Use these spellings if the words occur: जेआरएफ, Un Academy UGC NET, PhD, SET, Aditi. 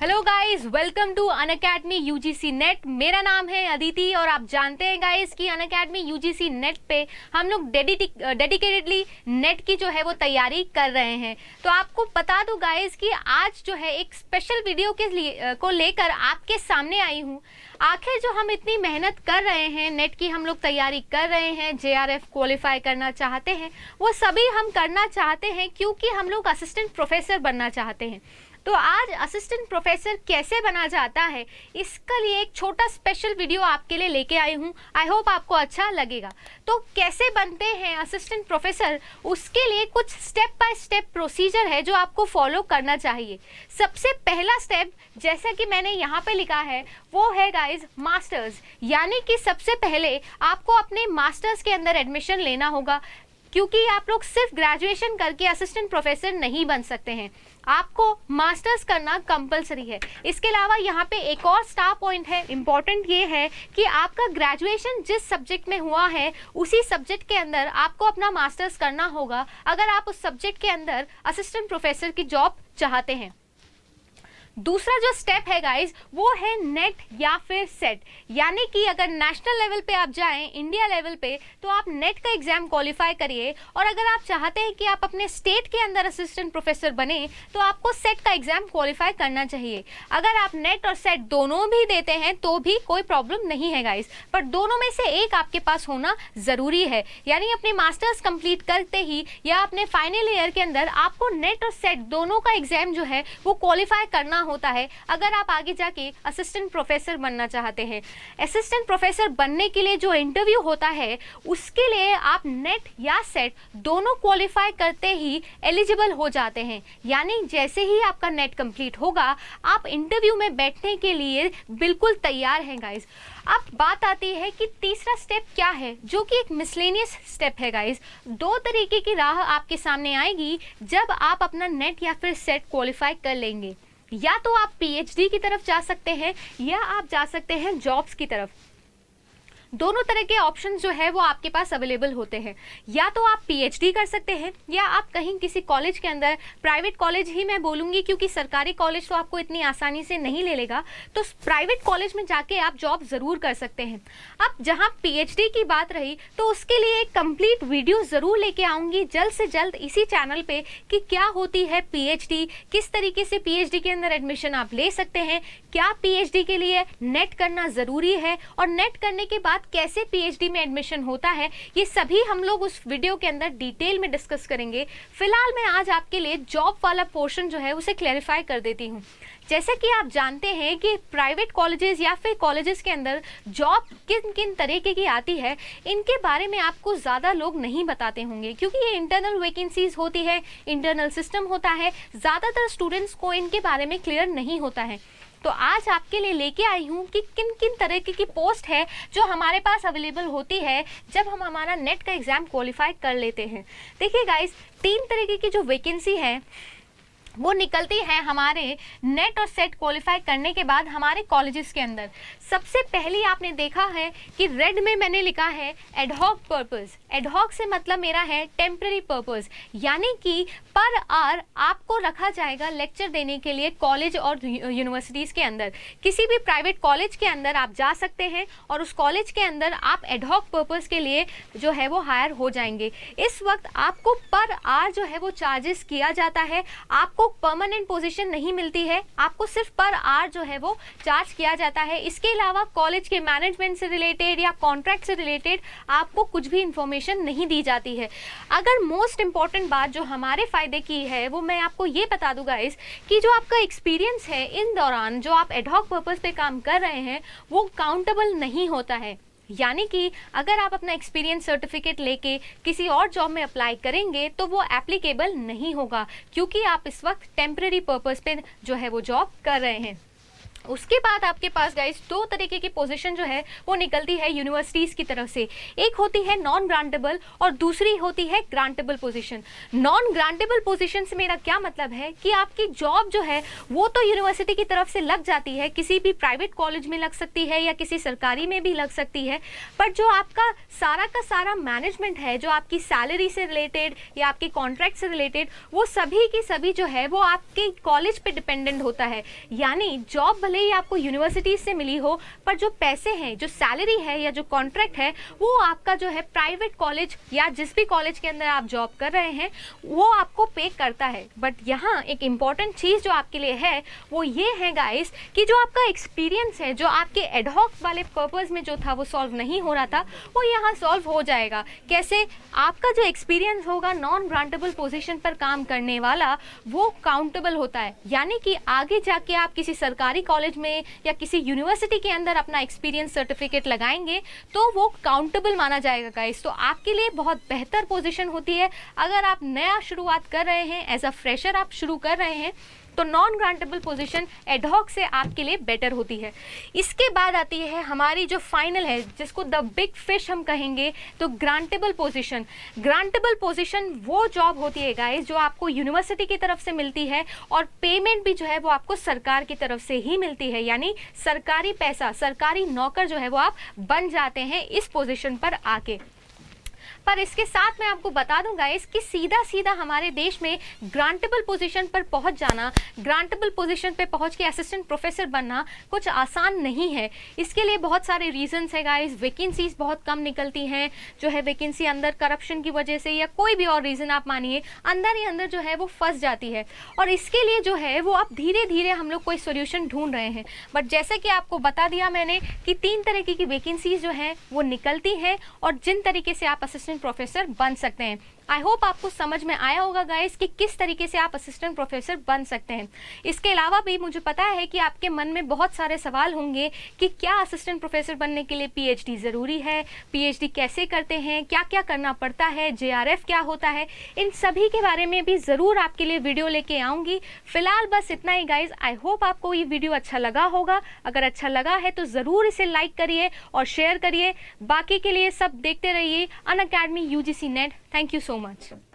Hello guys, welcome to on academy UGC NET. मेरा नाम है अदिति और आप जानते हैं गाइस कि अन अकेडमी यूजीसी नेट पे हम लोग डेडिकेटेडली नेट की जो है वो तैयारी कर रहे हैं। तो आपको बता दूं गाइस कि आज जो है एक स्पेशल वीडियो के लिए को लेकर आपके सामने आई हूं। आखिर जो हम इतनी मेहनत कर रहे हैं, नेट की हम लोग तैयारी कर रहे हैं, जेआरएफ क्वालिफाई करना चाहते हैं, वो सभी हम करना चाहते हैं क्योंकि हम लोग असिस्टेंट प्रोफेसर बनना चाहते हैं। तो आज असिस्टेंट प्रोफेसर कैसे बना जाता है, इसके लिए एक छोटा स्पेशल वीडियो आपके लिए लेके आई हूँ। आई होप आपको अच्छा लगेगा। तो कैसे बनते हैं असिस्टेंट प्रोफेसर, उसके लिए कुछ स्टेप बाय स्टेप प्रोसीजर है जो आपको फॉलो करना चाहिए। सबसे पहला स्टेप, जैसा कि मैंने यहाँ पे लिखा है, वो है गाइज मास्टर्स, यानी कि सबसे पहले आपको अपने मास्टर्स के अंदर एडमिशन लेना होगा क्योंकि आप लोग सिर्फ ग्रेजुएशन करके असिस्टेंट प्रोफेसर नहीं बन सकते हैं, आपको मास्टर्स करना कंपलसरी है। इसके अलावा यहाँ पे एक और स्टार पॉइंट है, इम्पॉर्टेंट ये है कि आपका ग्रेजुएशन जिस सब्जेक्ट में हुआ है उसी सब्जेक्ट के अंदर आपको अपना मास्टर्स करना होगा अगर आप उस सब्जेक्ट के अंदर असिस्टेंट प्रोफेसर की जॉब चाहते हैं। दूसरा जो स्टेप है गाइज वो है नेट या फिर सेट, यानी कि अगर नेशनल लेवल पे आप जाएं, इंडिया लेवल पे, तो आप नेट का एग्ज़ाम क्वालिफाई करिए और अगर आप चाहते हैं कि आप अपने स्टेट के अंदर असिस्टेंट प्रोफेसर बने तो आपको सेट का एग्ज़ाम क्वालिफाई करना चाहिए। अगर आप नेट और सेट दोनों भी देते हैं तो भी कोई प्रॉब्लम नहीं है गाइज, पर दोनों में से एक आपके पास होना ज़रूरी है, यानी अपने मास्टर्स कंप्लीट करते ही या अपने फाइनल ईयर के अंदर आपको नेट और सेट दोनों का एग्ज़ाम जो है वो क्वालिफाई करना होता है अगर आप आगे जाके असिस्टेंट प्रोफेसर बनना चाहते हैं। असिस्टेंट प्रोफेसर बनने के लिए जो इंटरव्यू होता है उसके लिए आप नेट या सेट दोनों क्वालिफाई करते ही एलिजिबल हो जाते हैं, यानी जैसे ही आपका नेट कंप्लीट होगा आप इंटरव्यू में बैठने के लिए बिल्कुल तैयार हैं गाइज। अब बात आती है कि तीसरा स्टेप क्या है, जो कि एक मिसलेनियस स्टेप है गाइज। दो तरीके की राह आपके सामने आएगी जब आप अपना नेट या फिर सेट क्वालिफाई कर लेंगे, या तो आप पीएचडी की तरफ जा सकते हैं या आप जा सकते हैं जॉब्स की तरफ। दोनों तरह के ऑप्शन जो है वो आपके पास अवेलेबल होते हैं, या तो आप पीएचडी कर सकते हैं या आप कहीं किसी कॉलेज के अंदर, प्राइवेट कॉलेज ही मैं बोलूँगी क्योंकि सरकारी कॉलेज तो आपको इतनी आसानी से नहीं ले लेगा, तो प्राइवेट कॉलेज में जाके आप जॉब ज़रूर कर सकते हैं। अब जहाँ पीएचडी की बात रही तो उसके लिए एक कंप्लीट वीडियो ज़रूर लेके आऊँगी जल्द से जल्द इसी चैनल पर कि क्या होती है पीएचडी, किस तरीके से पीएचडी के अंदर एडमिशन आप ले सकते हैं, क्या पीएचडी के लिए नेट करना ज़रूरी है और नेट करने के बाद कैसे पीएचडी में एडमिशन होता है, ये सभी हम लोग उस वीडियो के अंदर डिटेल में डिस्कस करेंगे। फिलहाल मैं आज आपके लिए जॉब वाला पोर्शन जो है उसे क्लैरिफाई कर देती हूँ। जैसे कि आप जानते हैं कि प्राइवेट कॉलेजेस या फिर कॉलेजेस के अंदर जॉब किन किन तरीके की आती है, इनके बारे में आपको ज़्यादा लोग नहीं बताते होंगे क्योंकि ये इंटरनल वैकेंसीज होती है, इंटरनल सिस्टम होता है, ज़्यादातर स्टूडेंट्स को इनके बारे में क्लियर नहीं होता है। तो आज आपके लिए लेके आई हूँ कि किन किन तरीके की पोस्ट है जो हमारे पास अवेलेबल होती है जब हम हमारा नेट का एग्ज़ाम क्वालिफाई कर लेते हैं। देखिए गाइस, तीन तरीके की जो वैकेंसी है वो निकलती है हमारे नेट और सेट क्वालिफाई करने के बाद हमारे कॉलेजेस के अंदर। सबसे पहली आपने देखा है कि रेड में मैंने लिखा है एडहॉक पर्पस। एडहॉक से मतलब मेरा है टेम्पररी पर्पस, यानी कि पर आर आपको रखा जाएगा लेक्चर देने के लिए कॉलेज और यूनिवर्सिटीज़ के अंदर। किसी भी प्राइवेट कॉलेज के अंदर आप जा सकते हैं और उस कॉलेज के अंदर आप एडहॉक पर्पस के लिए जो है वो हायर हो जाएंगे। इस वक्त आपको पर आर जो है वो चार्जेस किया जाता है, आपको परमानेंट पोजीशन नहीं मिलती है, आपको सिर्फ पर आर जो है वो चार्ज किया जाता है। इसके अलावा कॉलेज के मैनेजमेंट से रिलेटेड या कॉन्ट्रैक्ट से रिलेटेड आपको कुछ भी इंफॉर्मेशन नहीं दी जाती है। अगर मोस्ट इंपॉर्टेंट बात जो हमारे फायदे की है वो मैं आपको ये बता दूंगा इस कि जो आपका एक्सपीरियंस है इन दौरान जो आप एडहॉक पर्पस पे काम कर रहे हैं वो काउंटेबल नहीं होता है, यानी कि अगर आप अपना एक्सपीरियंस सर्टिफिकेट लेके किसी और जॉब में अप्लाई करेंगे तो वो एप्लीकेबल नहीं होगा क्योंकि आप इस वक्त टेम्पररी पर्पस पे जो है वो जॉब कर रहे हैं। उसके बाद आपके पास गाइस दो तरीके की पोजीशन जो है वो निकलती है यूनिवर्सिटीज़ की तरफ से, एक होती है नॉन ग्रांटेबल और दूसरी होती है grantable position. Non grantable position से मेरा क्या मतलब है कि आपकी जॉब जो है वो तो यूनिवर्सिटी की तरफ से लग जाती है, किसी भी प्राइवेट कॉलेज में लग सकती है या किसी सरकारी में भी लग सकती है, बट जो आपका सारा का सारा मैनेजमेंट है, जो आपकी सैलरी से रिलेटेड या आपके कॉन्ट्रैक्ट से रिलेटेड, वो सभी की सभी जो है वो आपके कॉलेज पे डिपेंडेंट होता है। यानी जॉब भले ही आपको यूनिवर्सिटीज से मिली हो पर जो पैसे हैं, जो सैलरी है या जो कॉन्ट्रैक्ट है वो आपका जो है प्राइवेट कॉलेज या जिस भी कॉलेज के अंदर आप जॉब कर रहे हैं वो आपको पे करता है। बट यहाँ एक इम्पॉर्टेंट चीज़ जो आपके लिए है वो ये है गाइस कि जो आपका एक्सपीरियंस है, जो आपके एडहॉक वाले पर्पस में जो था वो सॉल्व नहीं हो रहा था, वो यहाँ सॉल्व हो जाएगा। कैसे? आपका जो एक्सपीरियंस होगा नॉन ग्रांटेबल पोजीशन पर काम करने वाला वो काउंटेबल होता है, यानी कि आगे जाके आप किसी सरकारी कॉलेज में या किसी यूनिवर्सिटी के अंदर अपना एक्सपीरियंस सर्टिफिकेट लगाएंगे तो वो काउंटेबल माना जाएगा गाइस। तो आपके लिए बहुत बेहतर पोजीशन होती है अगर आप नया शुरुआत कर रहे हैं, एज अ फ्रेशर आप शुरू कर रहे हैं तो नॉन ग्रांटेबल पोजीशन एडहॉक से आपके लिए बेटर होती है। इसके बाद आती है हमारी जो फाइनल है जिसको द बिग फिश हम कहेंगे, तो ग्रांटेबल पोजीशन। ग्रांटेबल पोजीशन वो जॉब होती है गाइस जो आपको यूनिवर्सिटी की तरफ से मिलती है और पेमेंट भी जो है वो आपको सरकार की तरफ से ही मिलती है, यानी सरकारी पैसा, सरकारी नौकर जो है वो आप बन जाते हैं इस पोजीशन पर आके। पर इसके साथ मैं आपको बता दूं गाइस कि सीधा सीधा हमारे देश में ग्रांटेबल पोजीशन पर पहुंच जाना, ग्रांटेबल पोजीशन पे पहुंच के असिस्टेंट प्रोफेसर बनना कुछ आसान नहीं है। इसके लिए बहुत सारे रीजंस है गाइस। वैकेंसीज बहुत कम निकलती हैं, जो है वैकेंसी अंदर करप्शन की वजह से या कोई भी और रीज़न आप मानिए, अंदर ही अंदर जो है वो फंस जाती है। और इसके लिए जो है वो अब धीरे धीरे हम लोग कोई सोल्यूशन ढूंढ रहे हैं। बट जैसे कि आपको बता दिया मैंने कि तीन तरीके की वैकेंसीज जो हैं वो निकलती हैं और जिन तरीके से आप असिस्टेंट प्रोफेसर बन सकते हैं। आई होप आपको समझ में आया होगा गाइस कि किस तरीके से आप असिस्टेंट प्रोफेसर बन सकते हैं। इसके अलावा भी मुझे पता है कि आपके मन में बहुत सारे सवाल होंगे कि क्या असिस्टेंट प्रोफेसर बनने के लिए पीएचडी ज़रूरी है, पीएचडी कैसे करते हैं, क्या क्या करना पड़ता है, जेआरएफ क्या होता है, इन सभी के बारे में भी ज़रूर आपके लिए वीडियो लेके आऊँगी। फिलहाल बस इतना ही गाइज। आई होप आपको ये वीडियो अच्छा लगा होगा। अगर अच्छा लगा है तो ज़रूर इसे लाइक करिए और शेयर करिए। बाकी के लिए सब देखते रहिए Unacademy UGC NET. Thank you so much.